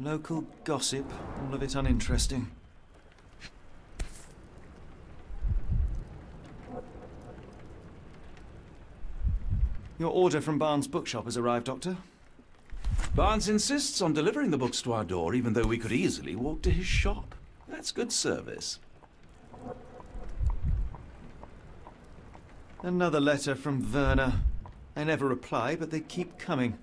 Local gossip, all of it uninteresting. Your order from Barnes' bookshop has arrived, Doctor. Barnes insists on delivering the books to our door, even though we could easily walk to his shop. That's good service. Another letter from Verna. I never reply, but they keep coming.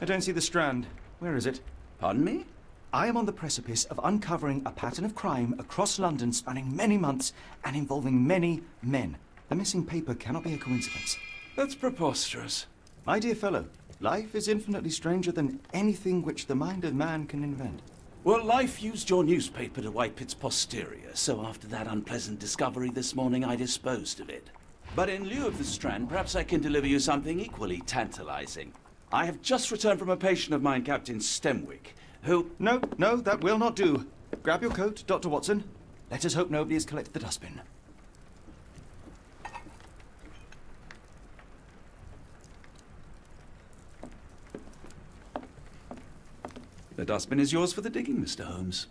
I don't see the Strand. Where is it? Pardon me? I am on the precipice of uncovering a pattern of crime across London spanning many months and involving many men. The missing paper cannot be a coincidence. That's preposterous. My dear fellow, life is infinitely stranger than anything which the mind of man can invent. Well, life used your newspaper to wipe its posterior, so after that unpleasant discovery this morning, I disposed of it. But in lieu of the Strand, perhaps I can deliver you something equally tantalizing. I have just returned from a patient of mine, Captain Stemwick, who... No, that will not do. Grab your coat, Dr. Watson. Let us hope nobody has collected the dustbin. The dustbin is yours for the digging, Mr. Holmes.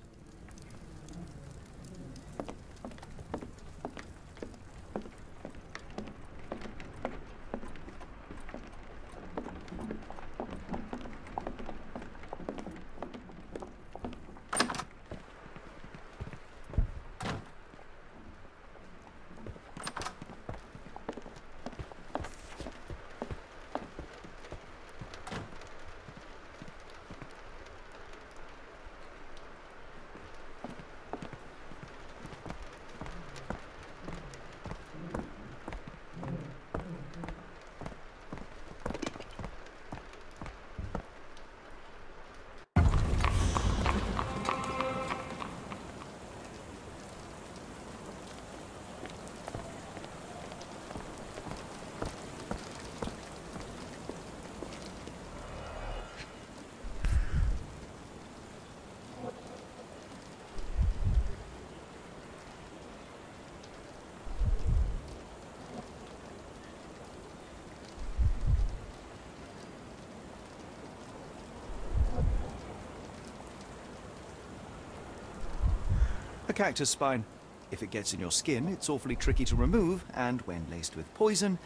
A cactus spine. If it gets in your skin, it's awfully tricky to remove, and when laced with poison,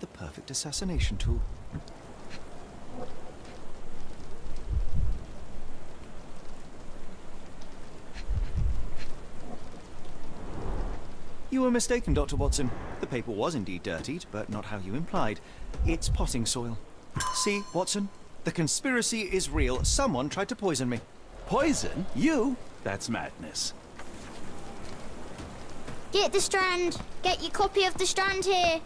the perfect assassination tool. You were mistaken, Dr. Watson. The paper was indeed dirtied, but not how you implied. It's potting soil. See, Watson? The conspiracy is real. Someone tried to poison me. Poison? You? That's madness. Get the Strand! Get your copy of the Strand here!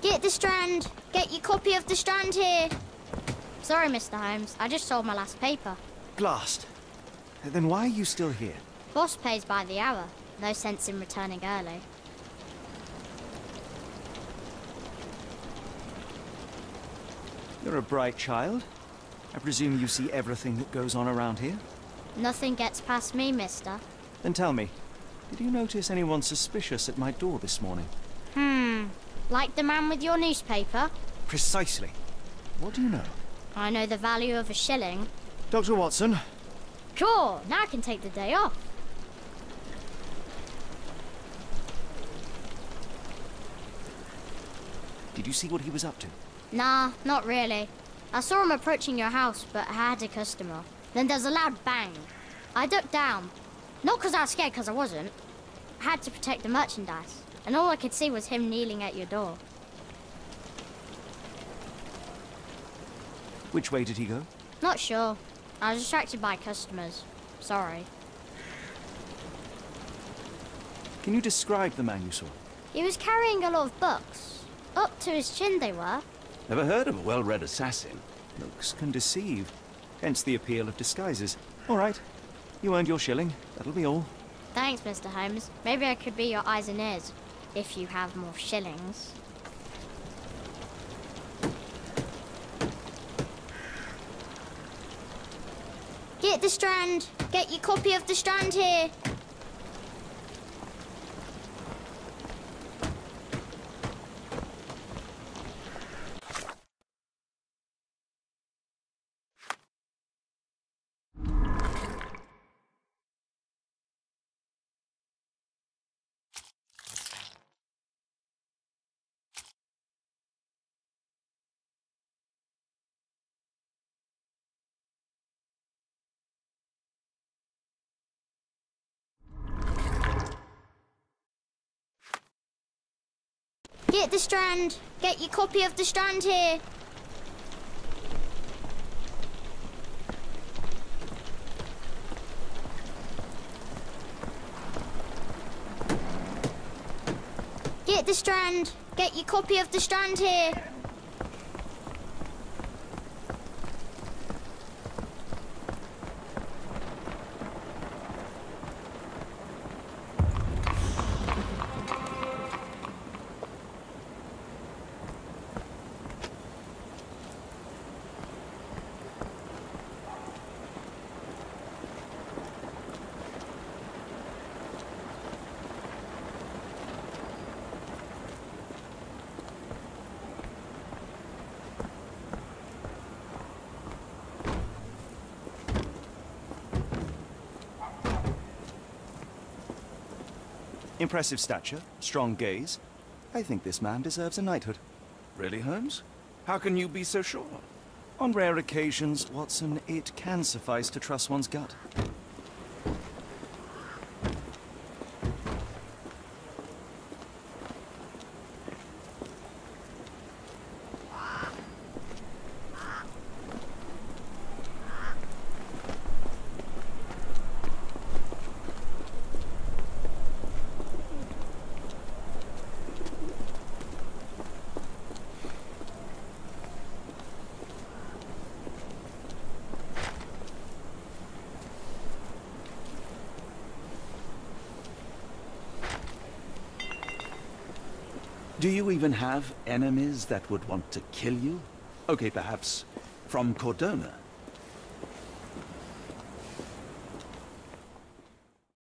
Get the Strand! Get your copy of the Strand here! Sorry, Mr. Holmes, I just sold my last paper. Blast! Then why are you still here? Boss pays by the hour. No sense in returning early. You're a bright child. I presume you see everything that goes on around here? Nothing gets past me, mister. Then tell me, did you notice anyone suspicious at my door this morning? Like the man with your newspaper? Precisely. What do you know? I know the value of a shilling. Dr. Watson. Cool, now I can take the day off. Did you see what he was up to? Nah, not really. I saw him approaching your house, but I had a customer. Then there's a loud bang. I ducked down. Not because I was scared, because I wasn't. I had to protect the merchandise, and all I could see was him kneeling at your door. Which way did he go? Not sure. I was distracted by customers. Sorry. Can you describe the man you saw? He was carrying a lot of books. Up to his chin they were. Never heard of a well-read assassin. Looks can deceive, hence the appeal of disguises. All right, you earned your shilling. That'll be all. Thanks, Mr. Holmes. Maybe I could be your eyes and ears, if you have more shillings. Get the Strand. Get your copy of the Strand here. Get the Strand. Get your copy of the Strand here. Get the Strand. Get your copy of the Strand here. Impressive stature, strong gaze. I think this man deserves a knighthood. Really, Holmes? How can you be so sure? On rare occasions, Watson, it can suffice to trust one's gut. Do you even have enemies that would want to kill you? Okay, perhaps from Cordona.